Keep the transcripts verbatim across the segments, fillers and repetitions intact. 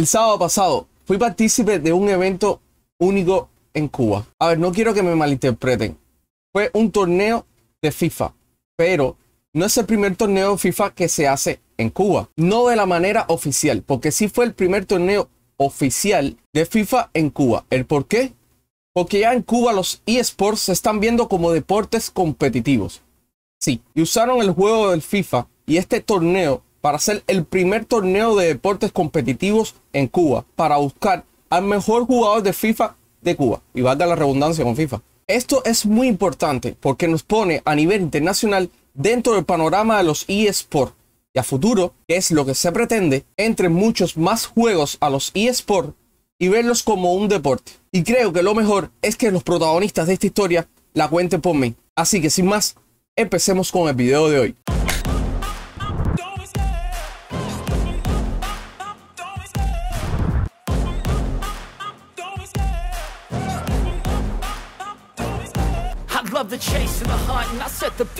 El sábado pasado fui partícipe de un evento único en Cuba. A ver, no quiero que me malinterpreten. Fue un torneo de FIFA, pero no es el primer torneo de FIFA que se hace en Cuba. No de la manera oficial, porque sí fue el primer torneo oficial de FIFA en Cuba. ¿El por qué? Porque ya en Cuba los eSports se están viendo como deportes competitivos. Sí, y usaron el juego del FIFA y este torneo para hacer el primer torneo de deportes competitivos en Cuba, para buscar al mejor jugador de FIFA de Cuba, y valga la redundancia con FIFA. Esto es muy importante porque nos pone a nivel internacional dentro del panorama de los eSports, y a futuro, que es lo que se pretende, entre muchos más juegos a los eSports y verlos como un deporte. Y creo que lo mejor es que los protagonistas de esta historia la cuenten por mí. Así que sin más, empecemos con el video de hoy. The chase and the hunt, and I set the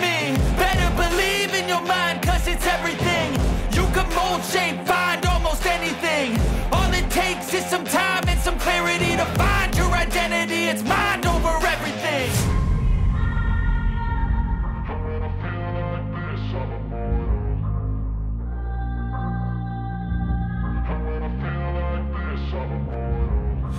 me. Better believe in your mind, cause it's everything. You can mold, shape, find almost anything. All it takes is some time and some clarity to find your identity. It's mind over everything.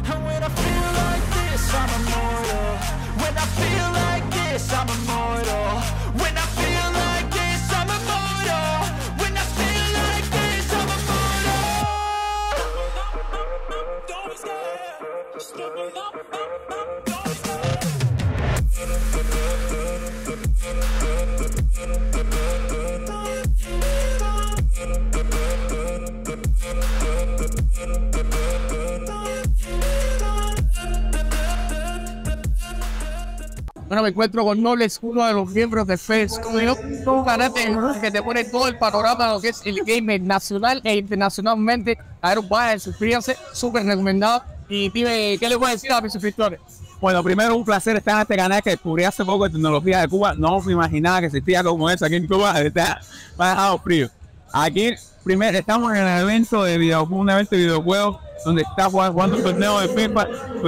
And when I feel like this, I'm immortal. When I feel like this, I'm immortal. When I feel like this, I'm immortal. When I feel like this, I'm immortal. Bueno, me encuentro con Nobles, uno de los miembros de F E S. Un canate que te pone todo el panorama de lo que es el gamer nacional e internacionalmente. A ver, vayan, suscríbanse, súper recomendado. Y dime, ¿qué les voy a decir a mis suscriptores? Bueno, primero, un placer estar en este canal que descubrí hace poco de tecnología de Cuba. No me imaginaba que existía como eso aquí en Cuba. Está, me ha dejado frío. Aquí, primero, estamos en el evento de videojuegos, un evento de videojuegos donde está jugando un torneo de FIFA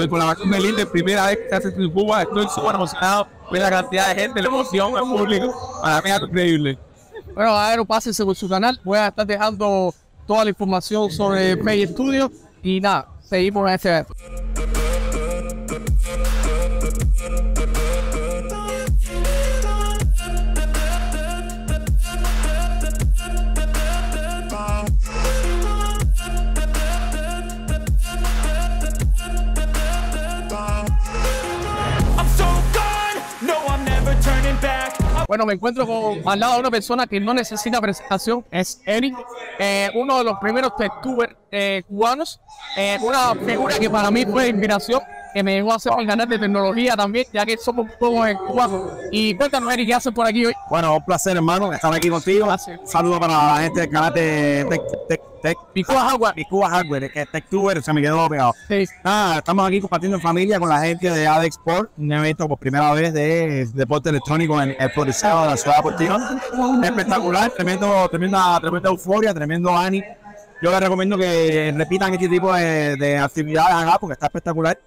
con la versión del INDER, primera vez que se hace en Cuba. Estoy súper emocionado por la cantidad de gente, la emoción del público. Para mí es increíble. Bueno, a ver, pásense por su canal. Voy a estar dejando toda la información sobre FateStudios y nada, seguimos en este evento. Bueno, me encuentro con, al lado de una persona que no necesita presentación, es Eric, eh, uno de los primeros techtubers eh, cubanos, eh, una figura que para mí fue inspiración, que me llegó a hacer un canal de tecnología también, ya que somos todos en Cuba. Y cuéntanos, Eric, ¿qué haces por aquí hoy? Bueno, un placer, hermano, estar aquí contigo. Saludos para la gente del canal de Tech, tech, tech. Mi Cuba Hardware. Mi Cuba Hardware, que es techtuber, se me quedó pegado. Sí. Ah, estamos aquí compartiendo en familia con la gente de AdExport, un evento por primera vez de deporte electrónico en el Coliseo de la ciudad deportiva. Espectacular, tremendo, tremenda, tremenda euforia, tremendo ánimo. Yo les recomiendo que repitan este tipo de, de actividades acá porque está espectacular.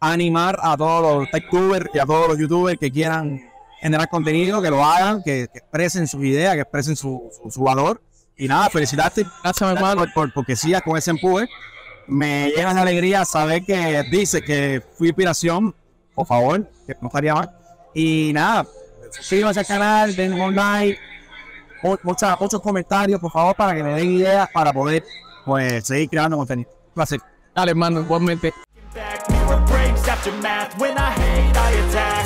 Animar a todos los techtubers y a todos los youtubers que quieran generar contenido, que lo hagan, que, que expresen sus ideas, que expresen su, su, su valor. Y nada, felicitarte, gracias, hermano, por, por, porque sigas con ese empuje. Me llena de alegría saber que dices que fui inspiración, por favor, que no estaría mal. Y nada, suscríbanse al canal, den un like, muchos, muchos comentarios, por favor, para que me den ideas para poder pues, seguir creando contenido. Gracias. Dale, hermano, igualmente. After math, when I hate, I attack.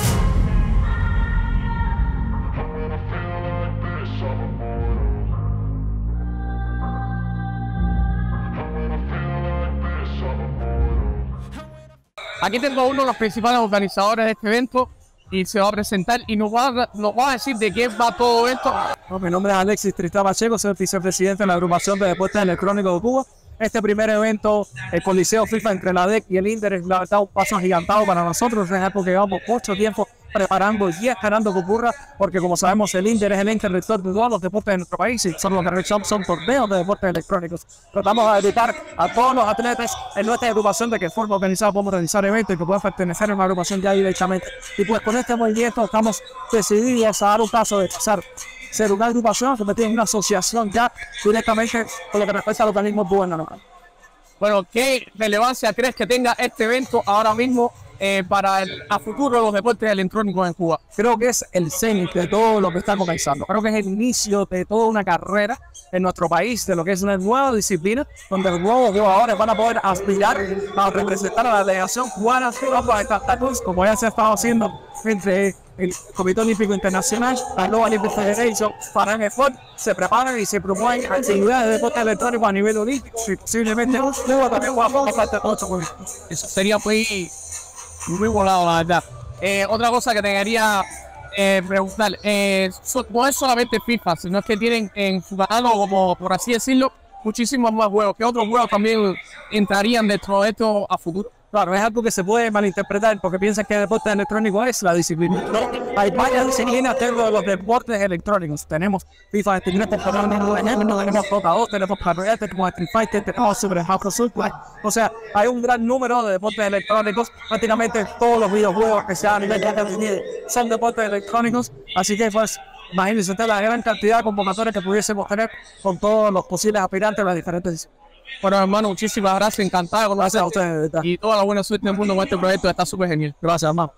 Aquí tengo uno de los principales organizadores de este evento y se va a presentar y nos va a, nos va a decir de qué va todo esto. Mi nombre es Alexis Tristán Pacheco, soy el vicepresidente de la agrupación de deportes electrónicos de Cuba. Este primer evento, el Coliseo FIFA entre la D E C y el INDER, es la verdad un paso agigantado para nosotros, es porque llevamos mucho tiempo preparando y esperando que ocurra, porque como sabemos el INDER es el ente rector de todos los deportes de nuestro país y son los que realizamos son torneos de deportes electrónicos. Tratamos de evitar a todos los atletas en nuestra agrupación de que forma organizada podemos realizar eventos y que puedan pertenecer a una agrupación ya directamente. Y pues con este movimiento estamos decididos a dar un paso de pasar ser una agrupación, convertir en una asociación ya directamente con lo que respecta al organismo gubernamental. Bueno, ¿qué relevancia crees que tenga este evento ahora mismo eh, para el a futuro de los deportes electrónicos en Cuba? Creo que es el cenit de todo lo que está comenzando. Creo que es el inicio de toda una carrera en nuestro país, de lo que es una nueva disciplina, donde los nuevos jugadores van a poder aspirar a representar a la delegación cubana como ya se ha estado haciendo entre el Comité Olímpico Internacional, la Global Olympic Federation, para el sport, se preparan y se promueven actividades de deporte electrónico a nivel olímpico y posiblemente luego también vamos a parte de otro juego. Eso sería muy, muy volado, la verdad. Eh, otra cosa que te quería eh, preguntar, eh, so, no es solamente FIFA, sino es que tienen en Cuba, como por así decirlo, muchísimos más juegos. ¿Qué otros juegos también entrarían dentro de esto a futuro? Claro, es algo que se puede malinterpretar porque piensan que el deporte electrónico es la disciplina. No, hay varias disciplinas dentro de los deportes electrónicos. Tenemos FIFA, tenemos Dota dos, tenemos Carrera, tenemos Street Fighter, tenemos Super Hot Pursuit. O sea, hay un gran número de deportes electrónicos. Prácticamente todos los videojuegos que se han son deportes electrónicos. Así que pues, imagínense usted la gran cantidad de convocatorias que pudiésemos tener con todos los posibles aspirantes de las diferentes disciplinas. Bueno, hermano, muchísimas gracias, encantado de conocer a ustedes y toda la buena suerte del mundo con este proyecto, está súper genial. Gracias, hermano.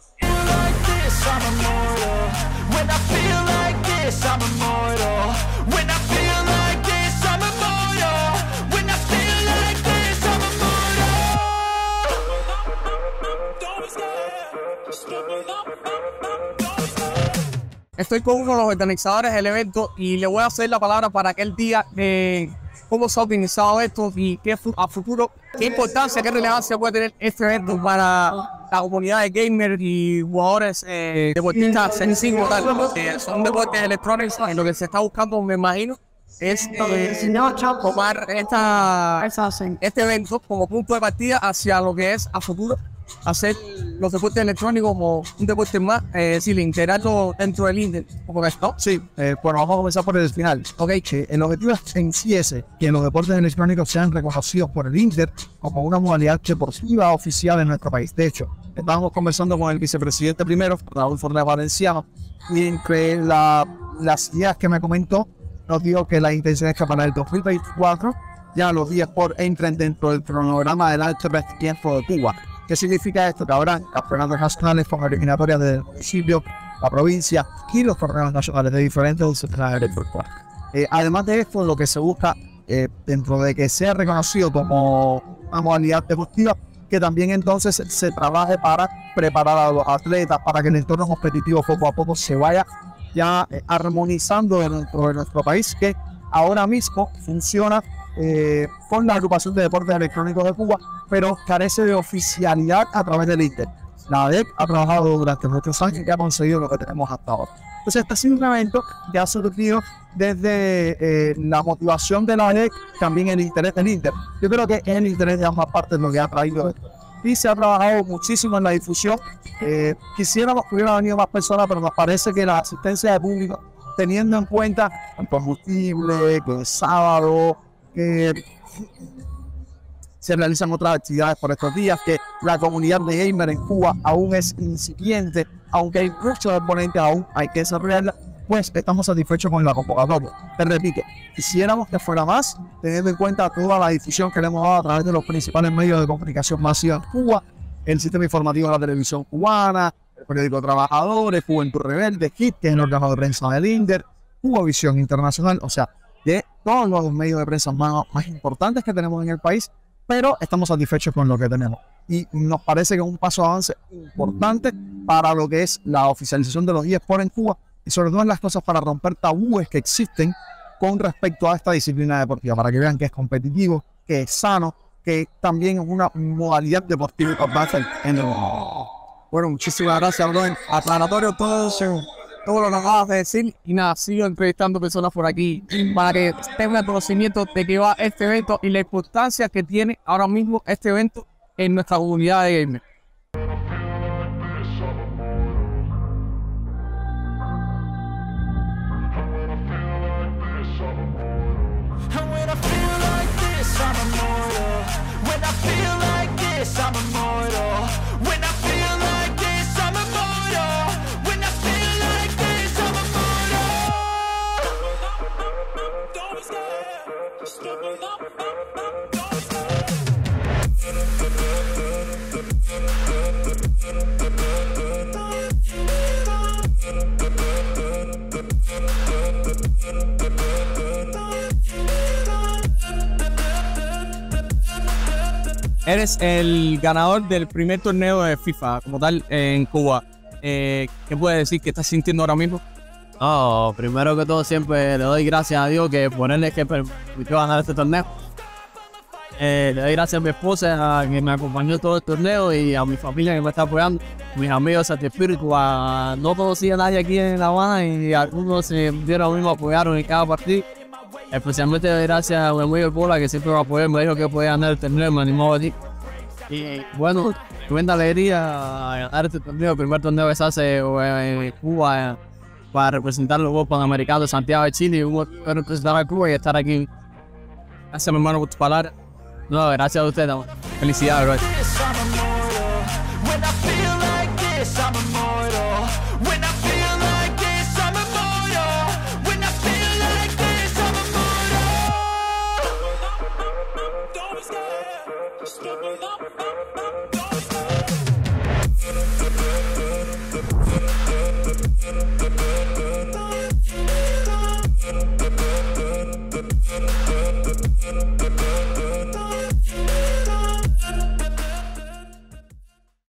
Estoy con uno de los organizadores del evento y le voy a hacer la palabra para que él diga eh, cómo se ha organizado esto y qué a futuro, qué importancia, qué relevancia puede tener este evento para la comunidad de gamers y jugadores eh, deportistas en sí como tal. Eh, son deportes electrónicos y lo que se está buscando, me imagino, es eh, tomar esta, este evento como punto de partida hacia lo que es a futuro hacer los deportes electrónicos como un deporte más, eh, es decir, integrarlo dentro del INDER, ¿no? Sí, eh, bueno, vamos a comenzar por el final. Ok, que el objetivo en sí es que los deportes electrónicos sean reconocidos por el INDER como una modalidad deportiva oficial en nuestro país. De hecho, estábamos conversando con el vicepresidente primero, Raúl Forneval Valenciano, y entre la, las ideas que me comentó, nos dijo que la intención es que para el dos mil veinticuatro ya los eSports entren dentro del cronograma del alto rendimiento de Cuba. ¿Qué significa esto? Que habrá campeonatos nacionales con originatorias del municipio, la provincia y los torneos nacionales de diferentes centros de deporte. Eh, además de esto, lo que se busca, eh, dentro de que sea reconocido como una modalidad deportiva, que también entonces se trabaje para preparar a los atletas para que el entorno competitivo poco a poco se vaya ya eh, armonizando dentro de nuestro país, que ahora mismo funciona Eh, con la agrupación de deportes electrónicos de Cuba, pero carece de oficialidad a través del INDER. La ADEC ha trabajado durante muchos años y ha conseguido lo que tenemos hasta ahora. Entonces, este ha sido un evento que ha surgido desde eh, la motivación de la ADEC, también el interés del INDER. Yo creo que es el interés de ambas partes lo que ha traído esto. Y se ha trabajado muchísimo en la difusión. Eh, quisiéramos que hubieran venido más personas, pero nos parece que la asistencia de público, teniendo en cuenta el combustible, el sábado, que se realizan otras actividades por estos días, que la comunidad de gamer en Cuba aún es incipiente, aunque hay muchos exponentes, aún hay que desarrollarla, pues estamos satisfechos con la convocatoria. Te repito, quisiéramos que fuera más, teniendo en cuenta toda la difusión que le hemos dado a través de los principales medios de comunicación masiva en Cuba, el sistema informativo de la televisión cubana, el periódico Trabajadores, Juventud Rebelde, H I T, que es el órgano de prensa del INDER, Cuba Visión Internacional, o sea, de todos los medios de prensa más, más importantes que tenemos en el país, pero estamos satisfechos con lo que tenemos. Y nos parece que es un paso de avance importante para lo que es la oficialización de los eSports en Cuba y sobre todo en las cosas para romper tabúes que existen con respecto a esta disciplina deportiva, para que vean que es competitivo, que es sano, que también es una modalidad deportiva importante en el mundo. Bueno, muchísimas gracias, Rubén. Aclaratorio todo, todo lo que acabas de decir. Y nada, sigo entrevistando personas por aquí para que tengan conocimiento de qué va este evento y la importancia que tiene ahora mismo este evento en nuestra comunidad de gamers. Eres el ganador del primer torneo de FIFA como tal en Cuba. Eh, ¿Qué puedes decir que estás sintiendo ahora mismo? Oh, primero que todo siempre le doy gracias a Dios que ponerle que permitió ganar este torneo. Eh, le doy gracias a mi esposa a que me acompañó todo el torneo y a mi familia que me está apoyando, mis amigos de Espíritu. A, no conocía a nadie aquí en La Habana y algunos se dieron mismo apoyaron en cada partido. Especialmente gracias a mi amigo Bola que siempre me apoyó, me dijo que podía ganar el torneo, me animó a ti. Y bueno, tremenda alegría ganar este torneo, el primer torneo que se hace en Cuba para representar los Juegos Panamericanos de Santiago de Chile, y representar a Cuba y estar aquí. Gracias, mi hermano, por tus palabras. No, gracias a usted, amor. Felicidades, bro.